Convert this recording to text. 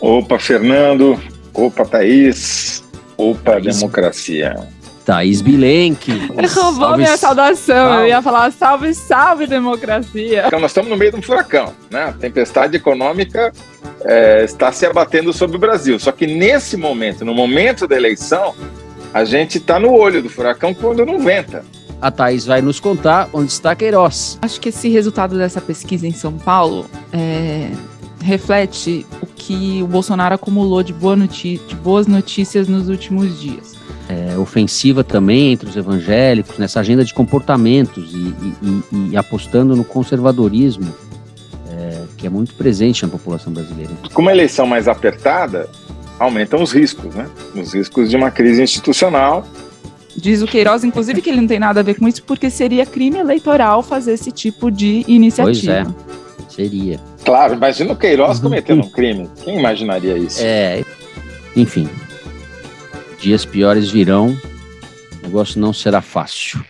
Opa, Fernando. Opa, Thaís. Opa, Thaís. Democracia. Thaís Bilenky. Roubou salve. Minha saudação, salve. Eu ia falar salve, salve, democracia. Então, nós estamos no meio de um furacão, né? A tempestade econômica está se abatendo sobre o Brasil. Só que nesse momento, no momento da eleição, a gente está no olho do furacão quando não venta. A Thaís vai nos contar onde está Queiroz. Acho que esse resultado dessa pesquisa em São Paulo reflete o que o Bolsonaro acumulou de boas notícias nos últimos dias. É, ofensiva também entre os evangélicos, nessa agenda de comportamentos e apostando no conservadorismo, que é muito presente na população brasileira. Com uma eleição mais apertada, aumentam os riscos, né? Os riscos de uma crise institucional. Diz o Queiroz, inclusive, que ele não tem nada a ver com isso, porque seria crime eleitoral fazer esse tipo de iniciativa. Pois é, seria. Claro, imagina o Queiroz cometendo um crime. Quem imaginaria isso? Enfim, dias piores virão, o negócio não será fácil.